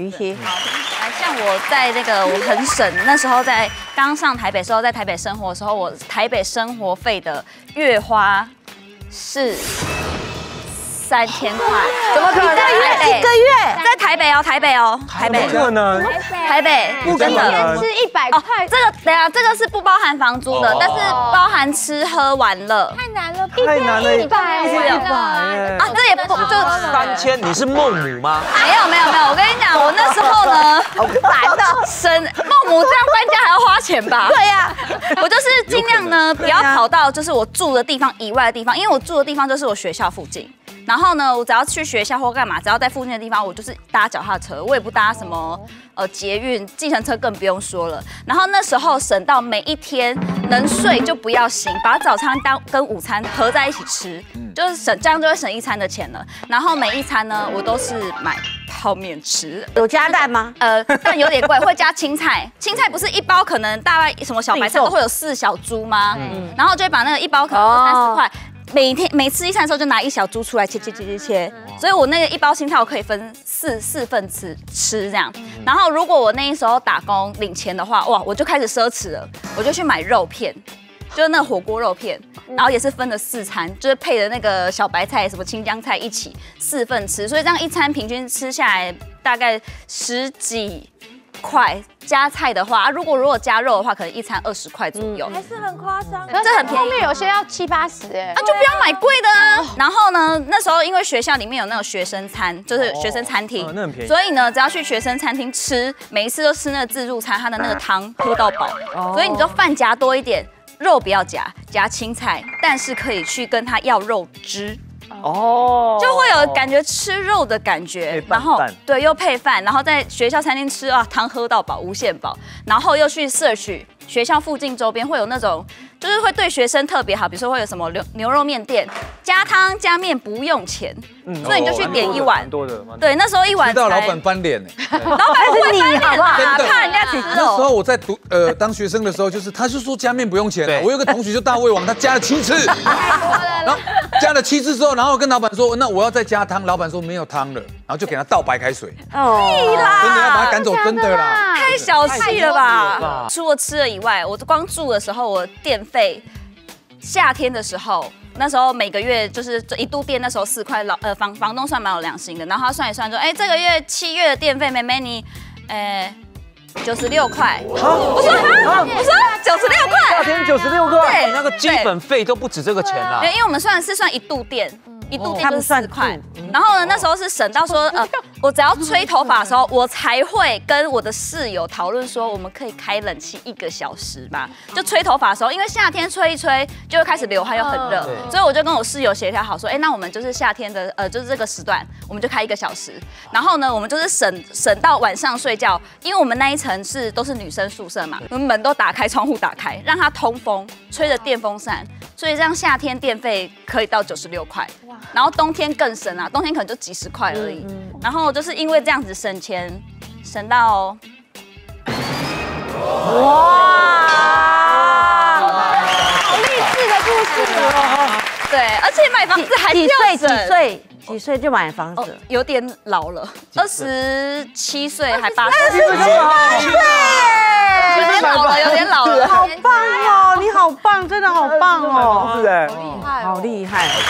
于熙，好，像我在那个我很省，那时候在刚上台北时候，在台北生活的时候，我台北生活费的月花是3000块，怎么可能？一个月，在台北哦，台北哦，台北，不可能，台北，不可能，是100块。这个等下，这个是不包含房租的，但是包含吃喝玩乐。太难了，1天100，啊，这也不就3000？你是孟母吗？没有，我跟你讲，我那时候呢，烦到生孟母这样搬家还要花钱吧？对呀，我就是尽量呢，不要跑到就是我住的地方以外的地方，因为我住的地方就是我学校附近。 然后呢，我只要去学校或干嘛，只要在附近的地方，我就是搭脚踏车，我也不搭什么捷运、计程车，更不用说了。然后那时候省到每一天能睡就不要醒，把早餐当跟午餐合在一起吃，就是省这样就会省一餐的钱了。然后每一餐呢，我都是买泡面吃，有加蛋吗？蛋有点贵，会加青菜。青菜不是一包可能大概什么小白菜都会有4小株吗？然后就会把那个一包可能30块。 每次一餐的时候就拿1小株出来切，所以我那个一包青菜我可以分四份吃这样。然后如果我那时候打工领钱的话，哇，我就开始奢侈了，我就去买肉片，就是那火锅肉片，然后也是分了4餐，就是配的那个小白菜什么青江菜一起4份吃，所以这样一餐平均吃下来大概10几块。 加菜的话，如果加肉的话，可能一餐20块左右，还是很夸张。可是很便宜，后面有些要7、8十哎，那就不要买贵的啊。然后呢，那时候因为学校里面有那种学生餐，就是学生餐厅，那很便宜。所以呢，只要去学生餐厅吃，每一次都吃那个自助餐，它的那个汤喝到饱。所以你就饭夹多一点，肉不要夹，夹青菜，但是可以去跟他要肉汁。 哦，就会有感觉吃肉的感觉，然后对，又配饭，然后在学校餐厅吃啊，汤喝到饱，无限饱，然后又去 search 学校附近周边会有那种，就是会对学生特别好，比如说会有什么牛肉面店，加汤加面不用钱，所以你就去点一碗，多的，对，那时候一碗才，老板翻脸，老板是你好不好？怕人家吃肉。那时候我在读当学生的时候，就是他就说加面不用钱，我有个同学就大胃王，他加了7次，然后。 加了7次之后，然后跟老板说，那我要再加汤。老板说没有汤了，然后就给他倒白开水。哦，啦，真的要把他赶走，真的啦，太小气了吧！除了吃了以外，我光住的时候，我电费，夏天的时候，那时候每个月就是一度电，那时候4块，房东算蛮有良心的，然后他算一算说，哎，这个月7月的电费，妹妹你，96块，我说96块，夏天96块，对，那个基本费都不止这个钱啦。对，因为我们算一度电，一度电就是4块。然后呢，那时候是省到说，我只要吹头发的时候，我才会跟我的室友讨论说，我们可以开冷气1个小时嘛。就吹头发的时候，因为夏天吹一吹就会开始流汗，又很热，所以我就跟我室友协调好说，哎，那我们就是夏天的，就是这个时段，我们就开1个小时。然后呢，我们就是省到晚上睡觉，因为我们那一层。 都是女生宿舍嘛，我们门都打开，窗户打开，让它通风，吹着电风扇，所以这样夏天电费可以到96块，然后冬天更省啊，冬天可能就几十块而已。然后就是因为这样子省钱，省到哇，好励志的故事哦。对，而且买房子还是要省。几岁就买房子？有点老了，27岁还8岁，27岁，有点老了。好棒哦，你好棒，真的好棒哦，好厉害，好厉害。